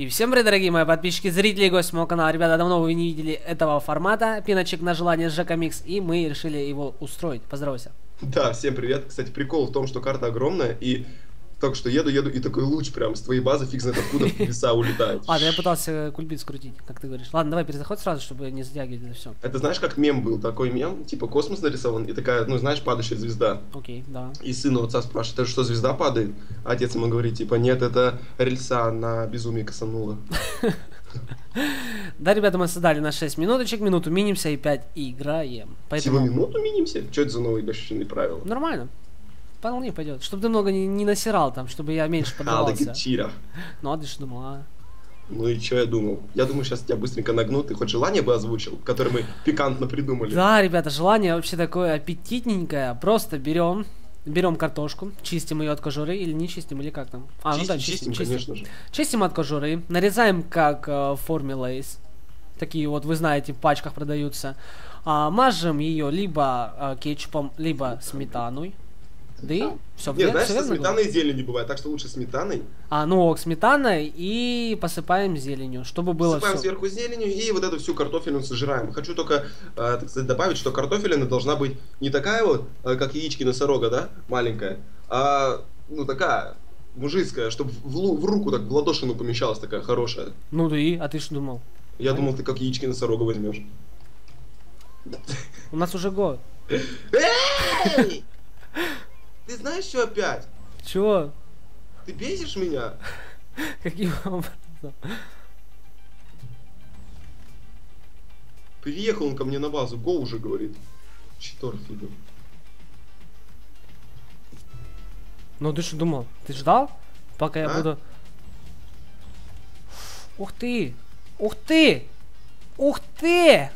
И всем привет, дорогие мои подписчики, зрители и гости моего канала. Ребята, давно вы не видели этого формата. Пиночек на желание с Жека Микс, и мы решили его устроить. Поздоровайся. Да, всем привет. Кстати, прикол в том, что карта огромная, и только что еду, и такой луч прям с твоей базы фиг знает откуда в веса улетает. Ладно, я пытался кульбит скрутить, как ты говоришь. Ладно, давай перезаход сразу, чтобы не затягивать это все. Это знаешь, как мем был, такой мем, типа космос нарисован, и такая, ну знаешь, падающая звезда. Окей, да. И сын у отца спрашивает, это что, звезда падает? А отец ему говорит, типа, нет, это рельса на безумие косанула. Да, ребята, мы создали на 6 минуточек, минуту минимся и 5 играем. Всего минуту минимся? Что это за новые бесчисленные правила? Нормально. Вполне пойдет. Чтобы ты много не насирал там, чтобы я меньше подавался. Ну, а ты что думал, а? Ну и что я думал? Я думаю, сейчас тебя быстренько нагнут, и хоть желание бы озвучил, которое мы пикантно придумали. Да, ребята, желание вообще такое аппетитненькое. Просто берем картошку, чистим ее от кожуры или не чистим, или как там? А, чистим, ну да, чистим, конечно же. Чистим от кожуры, нарезаем как в форме Лейс. Такие вот, вы знаете, в пачках продаются. Мажем ее либо кетчупом, либо сметаной. Да и все. Нет, знаешь, со сметаной и зеленью бывает, так что лучше сметаной. А, ну ок, сметаной и посыпаем зеленью, чтобы было все. Посыпаем сверху зеленью и вот эту всю картофелину сожираем. Хочу только, так сказать, добавить, что картофелина должна быть не такая вот, как яички носорога, да, маленькая, а, ну, такая мужицкая, чтобы в руку так в ладошину помещалась такая хорошая. Ну да и, а ты что думал? Я думал, ты как яички носорога возьмешь. У нас уже год. Ты знаешь, что опять? Чего? Ты бесишь меня? Каким образом? Приехал он ко мне на базу, го уже говорит. Читор фигу. Ну ты что думал? Ты ждал? Пока я буду... Ух ты! Ух ты! Ух ты!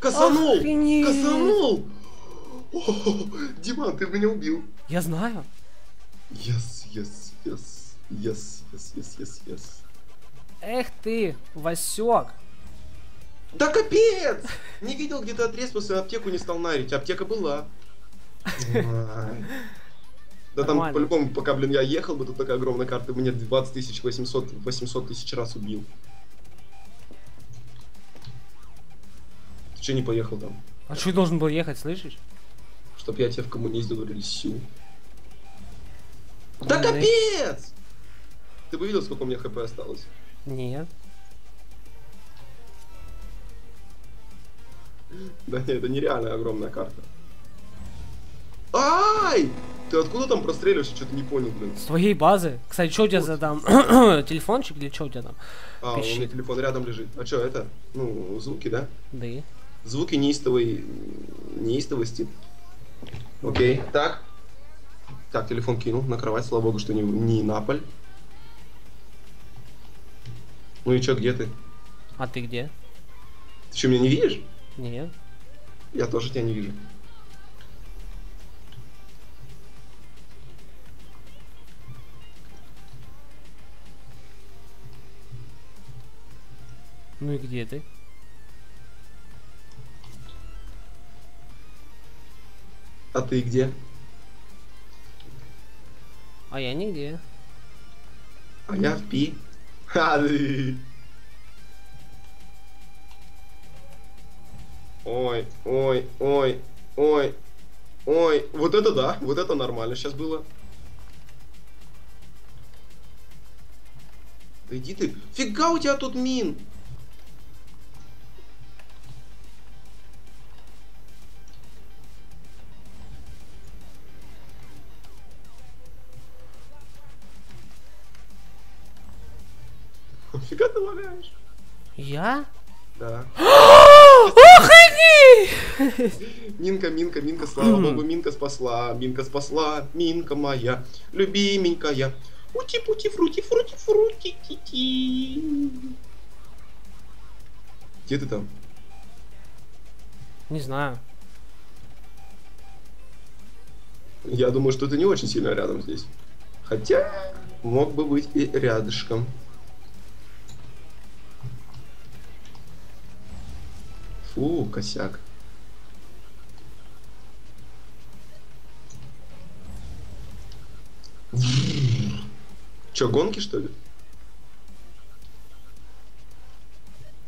Косанул! Охренеть. Косанул! Диман, ты меня убил. Я знаю. Yes. Эх ты, Васек. Да капец! Не видел, где ты отрезвился, аптеку не стал нарить. Аптека была. Да там по-любому, пока, блин, я ехал бы, тут такая огромная карта, меня 800 тысяч раз убил. Че не поехал там? А что должен был ехать, слышишь? Чтоб я тебя в коммунизм говорил, сю. Да капец! Ты бы видел, сколько у меня хп осталось? Нет. Да нет, это нереальная огромная карта. Ай! Ты откуда там простреливаешься? Что-то не понял, блин. С твоей базы? Кстати, что у тебя за там телефончик или что у тебя там? А, у меня телефон рядом лежит. А что это? Ну, звуки, да? Да и. Звуки неистовости. Окей, так. Так, телефон кинул на кровать, слава богу, что не на пол. Ну и чё, где ты? А ты где? Ты что, меня не видишь? Нет. Я тоже тебя не вижу. Ну и где ты? А ты где? А я нигде. А я в пи. Ой, ой, ой, ой, ой. Вот это да, вот это нормально сейчас было. Да иди ты. Фига у тебя тут мин. Фига ты лагаешь? Я? Да. Охренеть! Минка, слава богу, Минка спасла, Минка моя, любименькая. Ути-пути-фрути-фрути-фрути-ти-ти. Где ты там? Не знаю. Я думаю, что ты не очень сильно рядом здесь. Хотя, мог бы быть и рядышком. Фу, косяк. Че, гонки, что ли?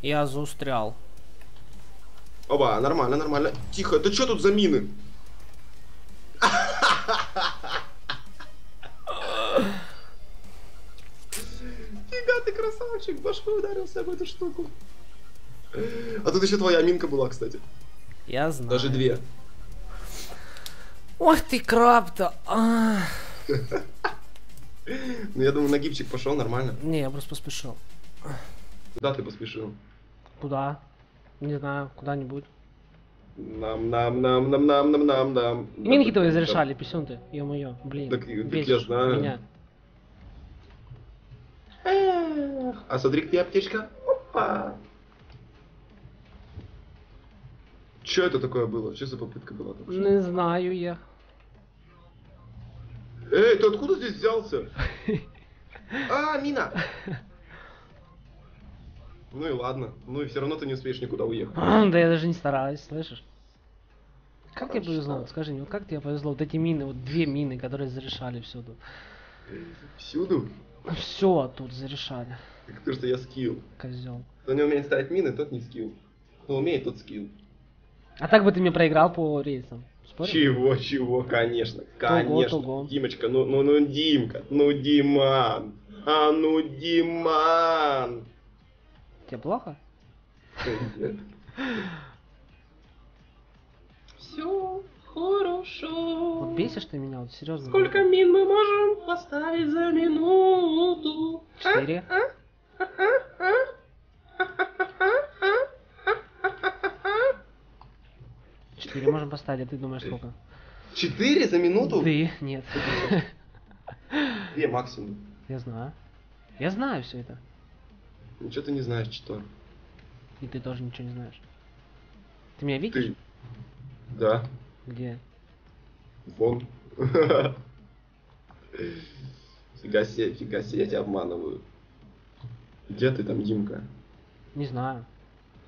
Я заустрял. Оба, нормально, нормально. Тихо, да что тут за мины? Фига ты, красавчик, башкой ударился об эту штуку. А тут еще твоя минка была, кстати. Я знаю. Даже две. Ох ты, краб-то. Ну я думаю, нагибчик пошел нормально. Не, я просто поспешил. Куда ты поспешил? Куда? Не знаю, куда-нибудь. Нам. Минки твои зарешали, писюн ты, ё-моё, блин. Так я знаю. Меня. А смотри, где аптечка? Опа! Чё это такое было? Что за попытка была? Не знаю я. Эй, ты откуда здесь взялся? А, мина! Ну и ладно, ну и все равно ты не успеешь никуда уехать. Да я даже не стараюсь, слышишь? Как тебе повезло, скажи мне, как тебе повезло, вот эти мины, вот две мины, которые зарешали всюду. Всюду? Все тут зарешали. Потому что я скилл. Козел. Кто не умеет ставить мины, тот не скилл. Кто умеет, тот скилл. А так бы ты мне проиграл по рейсам. Спорим? Чего, чего, конечно, конечно. Того. Димочка, ну Димка, ну Диман, а ну Диман. Тебе плохо? Все хорошо. Вот бесишь ты меня, вот серьезно. Сколько мин мы можем поставить за минуту? 4. Четыре можем поставить, а ты думаешь сколько? 4 за минуту? Ты? Нет. 2 максимум. Я знаю. Я знаю все это. Ничего ты не знаешь, что. И ты тоже ничего не знаешь. Ты меня видишь? Ты... Да. Где? Вон. Фига себе, я тебя обманываю. Где ты там, Димка? Не знаю.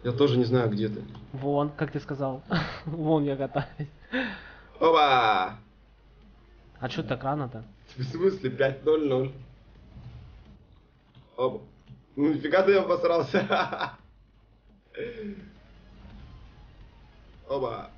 Я тоже не знаю, где ты. Вон, как ты сказал. Вон я катаюсь. Опа! А что так рано-то? В смысле, 5:00? Оп. Ну нифига ты обосрался. Опа.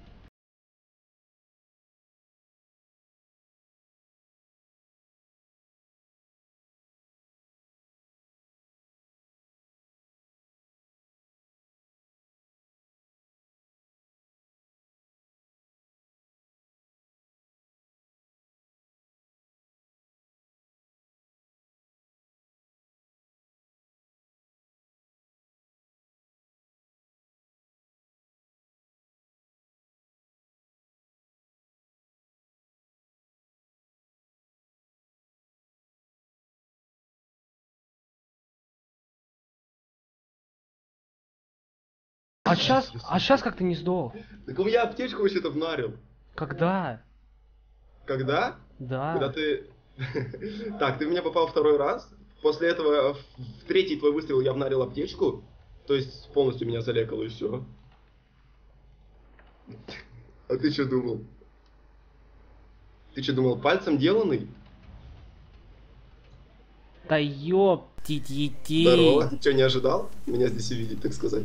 А сейчас как ты не сдох? Так я аптечку вообще-то внарил. Когда? Когда? Да. Когда ты... Так, ты в меня попал второй раз. После этого в третий твой выстрел я внарил аптечку. То есть полностью меня залекало и все. А ты что думал? Ты что думал, пальцем деланный? Да ёптить-ети. Здорово, ты что, не ожидал меня здесь увидеть, так сказать?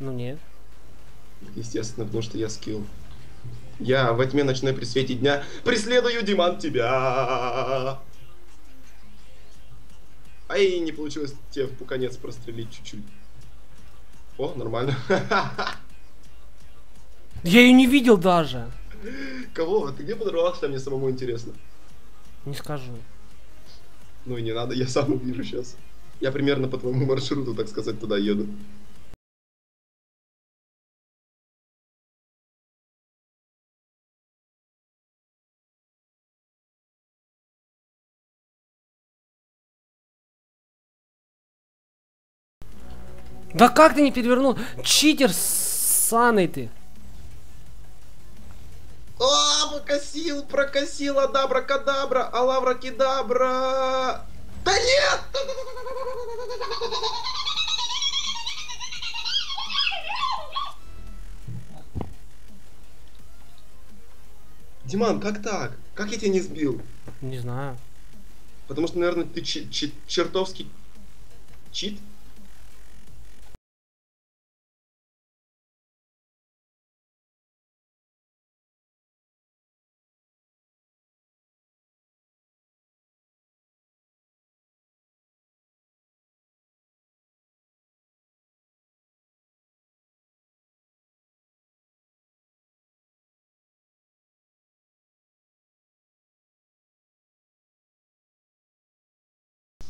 Ну нет. Естественно, потому что я скилл. Я во тьме ночной при свете дня преследую, Диман, тебя. Ай, не получилось тебе в пуканец прострелить чуть-чуть. О, нормально. Я ее не видел даже. Кого? Ты где подорвался? Мне самому интересно. Не скажу. Ну и не надо, я сам увижу сейчас. Я примерно по твоему маршруту, так сказать, туда еду. Да как ты не перевернул? Читер ссаный ты. А, покосил, прокосил, адабра-кадабра, алавра-кидабра. Да нет! Диман, как так? Как я тебя не сбил? Не знаю. Потому что, наверное, ты чертовски чит.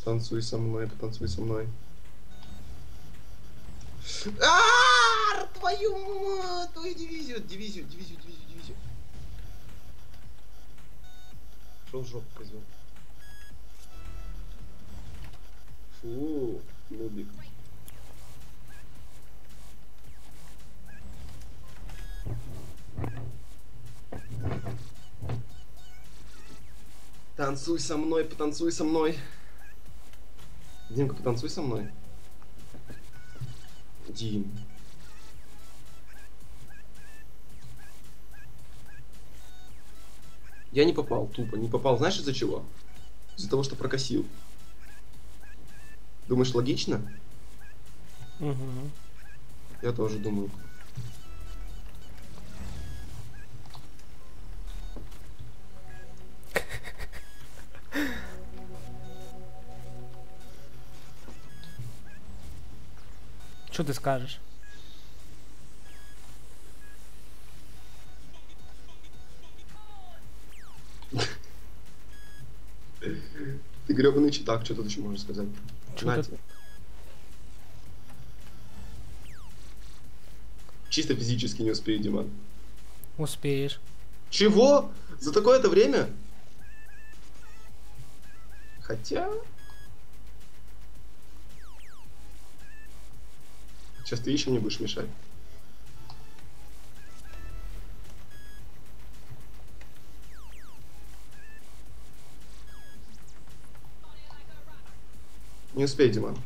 Танцуй со мной, потанцуй со мной. Ааа! Твою дивизию. Шел в жопу, козел. Фу, лобик. Танцуй со мной, потанцуй со мной. Димка, потанцуй со мной. Дим. Я не попал, тупо. Не попал. Знаешь из-за чего? Из-за того, что прокосил. Думаешь, логично? Угу. Я тоже думаю. Что ты скажешь? Ты гребаный читак, что тут еще можешь сказать? Чисто физически не успею, Диман. Успеешь. Чего? За такое-то время? Хотя... Сейчас ты еще мне будешь мешать. Не успей, Диман.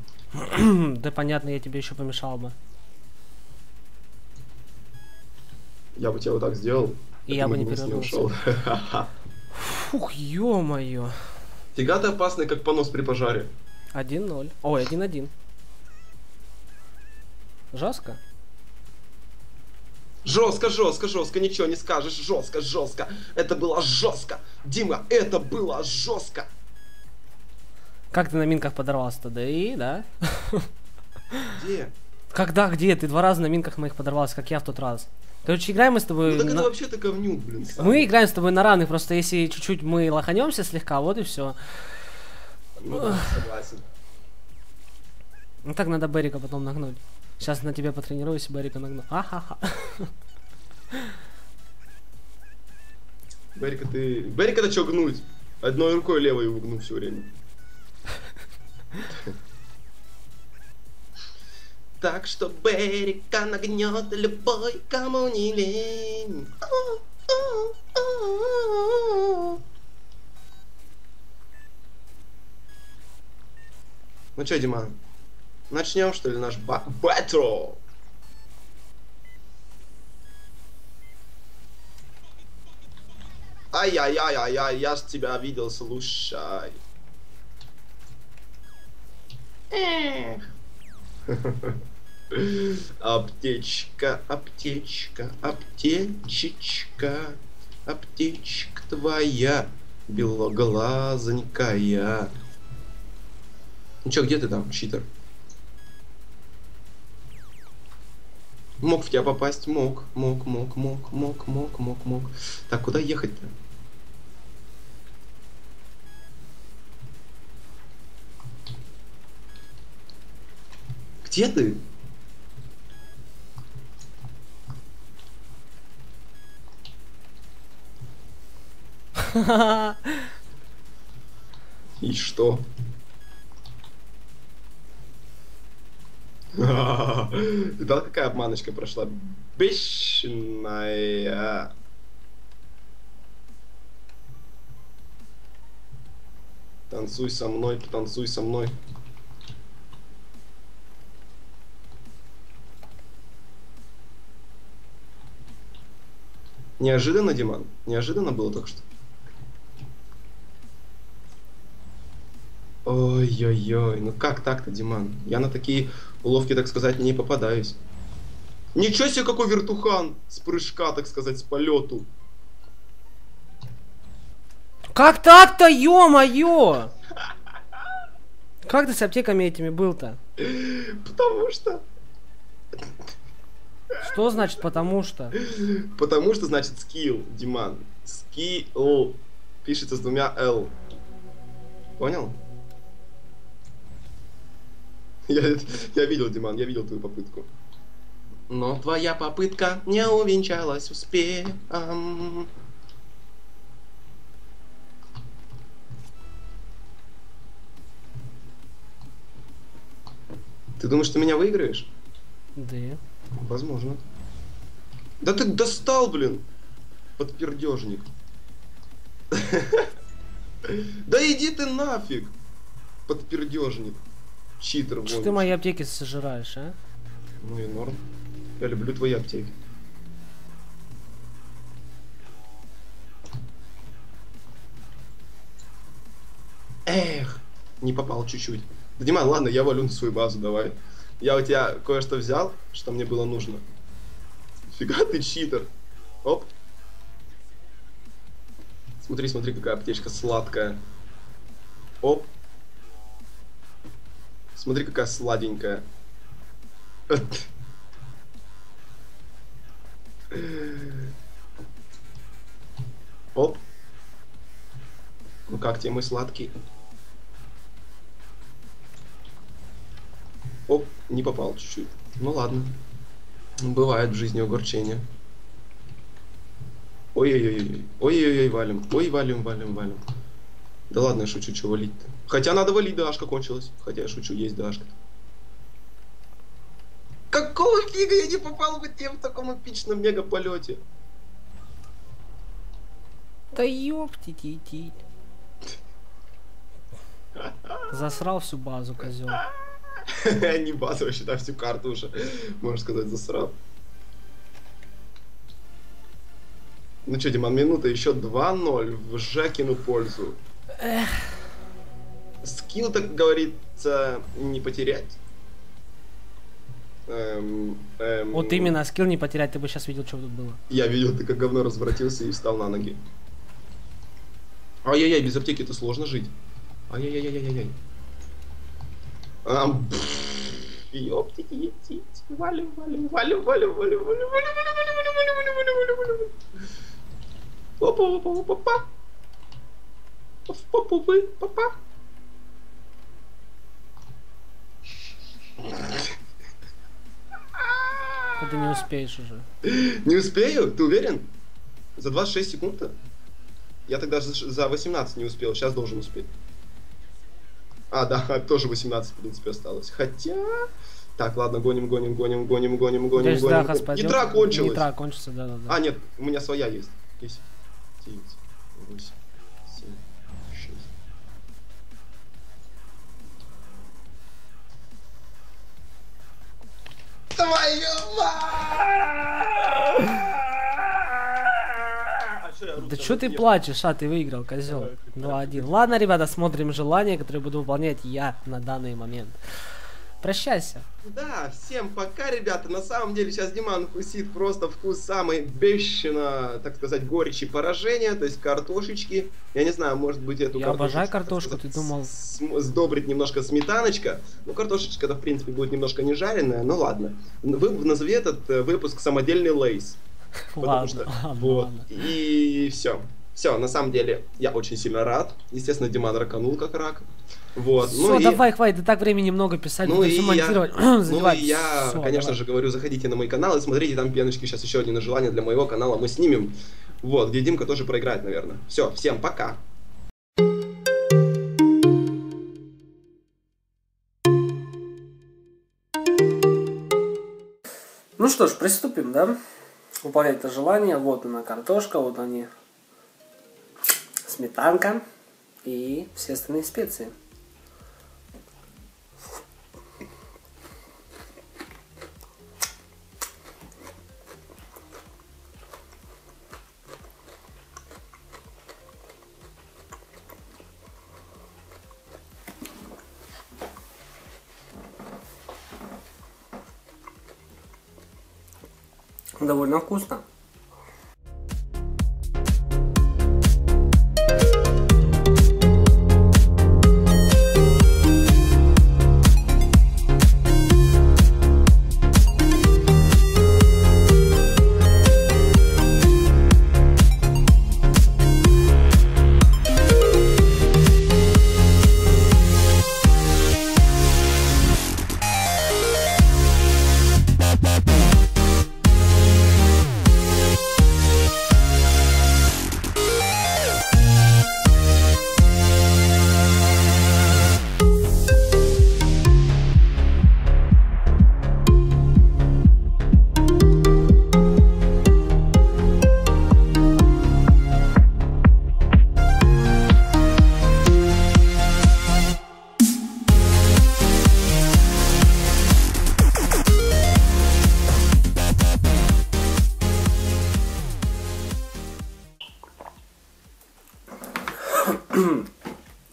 Да понятно, я тебе еще помешал бы. Я бы тебя вот так сделал. И я бы не перевернулся. Фух, ё-моё. Фига ты опасный, как понос при пожаре. 1-0. Ой, 1-1. Жестко? Жестко, ничего не скажешь. Жестко. Это было жестко. Дима, это было жестко. Как ты на минках подорвался-то? Да и, да? Где? Когда, где? Ты два раза на минках моих подорвался, как я в тот раз. Короче, играем мы с тобой... Ну так это вообще-то говнюк, блин. Сам. Мы играем с тобой на равных, просто если чуть-чуть мы лоханемся слегка, вот и все. Ну да, согласен. Ну так надо Берика потом нагнуть. Сейчас на тебя потренируюсь, Берика нагну. Ахаха. Берика, ты... Берика-то что гнуть? Одной рукой левой его гну все время. Так что Берика нагнет любой, кому не лень. Ну что, Дима? Начнем, что ли, наш батл? Ай-яй-яй-яй-яй, я ж тебя видел, слушай. Эх. Аптечка твоя, белоглазонькая. Ну чё, где ты там, читер? Мог в тебя попасть, мог. Так, куда ехать-то? Где ты? И что? Да какая обманочка прошла, бешеная. Танцуй со мной, потанцуй со мной. Неожиданно, Диман, неожиданно было только что. Ой-ой-ой, ну как так-то, Диман? Я на такие уловки, так сказать, не попадаюсь. Ничего себе, какой вертухан! С прыжка, так сказать, с полету. Как так-то, ё-моё! Как ты с аптеками этими был-то? Потому что... Что значит потому что? Потому что значит скилл, Диман. Скилл. Пишется с двумя L. Понял? Я видел, Диман, я видел твою попытку. Но твоя попытка не увенчалась успехом. Ты думаешь, ты меня выиграешь? Да. Возможно. Да ты достал, блин! Подпердежник. Да иди ты нафиг! Подпердежник. Читер. Что ты мои аптеки сожираешь, а? Ну и норм. Я люблю твои аптеки. Эх! Не попал чуть-чуть. Да, Диман, ладно, я валю на свою базу, давай. Я у тебя кое-что взял, что мне было нужно. Фига ты читер. Оп. Смотри, смотри, какая аптечка сладкая. Оп. Смотри, какая сладенькая. Оп. Ну как тебе мой сладкий? Оп, не попал чуть-чуть. Ну ладно. Бывает в жизни огорчения. Ой-ой-ой. Ой-ой-ой, валим. Ой, валим, валим, валим. Да ладно, я шучу, чего валить-то. Хотя надо валить, ДАшка кончилась. Хотя я шучу, есть ДАшка. Какого фига я не попал бы тем в таком эпичном мегаполете? Да ёптити-ти. Засрал всю базу, козёл. Не базу, вообще, да, всю карту уже, можно сказать, засрал. Ну что, Диман, минута, еще 2-0 в Жакину пользу. Эх. Скилл, так говорится, не потерять. Вот именно, скилл не потерять, ты бы сейчас видел, что тут было. Я видел, ты как говно разворотился и встал на ноги. Ай-яй-яй, без аптеки это сложно жить. Ай-яй-яй-яй-яй-яй. Ёптики-ептики, валим, валим, валим, валим, валим, валим, валим, валим, валим, валим, валим, папа, папа. Ты не успеешь уже. Не успею? Ты уверен? За 26 секунд-то? Я тогда за 18 не успел, сейчас должен успеть. А, да, тоже 18, в принципе, осталось. Хотя... Так, ладно, гоним, гоним, гоним, гоним, гоним, гоним, гоним. Нитра кончилась. Нитра кончится, да-да-да. А, нет, у меня своя есть. 10, 9, 8, 7, 6. Да что ты плачешь, а ты выиграл, козел. 2-1. Ладно, ребята, смотрим желания, которые буду выполнять я на данный момент. Прощайся. Да, всем пока, ребята. На самом деле сейчас Диман вкусит просто вкус самой бешено, так сказать, горечи поражения, то есть картошечки. Я не знаю, может быть, эту картошечку... Я обожаю картошку, ты думал... Сдобрить немножко сметаночка. Ну, картошечка-то, в принципе, будет немножко не жареная, но ладно. Вы назови этот выпуск «Самодельный лейс». Потому что... Вот. И все. Все, на самом деле, я очень сильно рад. Естественно, Диман раканул как рак. Вот. Все, ну давай, и... хватит, и так времени много писать, ну и все монтировать. Я, все, конечно же, говорю, заходите на мой канал и смотрите там пеночки. Сейчас еще одно желание для моего канала мы снимем. Вот, где Димка тоже проиграет, наверное. Все, всем пока. Ну что ж, приступим, да? Выполнять это желание. Вот она картошка, вот они... сметанка и все остальные специи. довольно вкусно.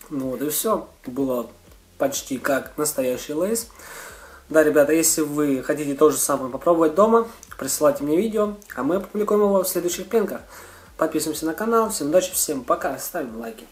Ну вот и все, было почти как настоящий лейс. Да, ребята, если вы хотите то же самое попробовать дома, присылайте мне видео, а мы опубликуем его в следующих пенках. Подписываемся на канал, всем удачи, всем пока, ставим лайки.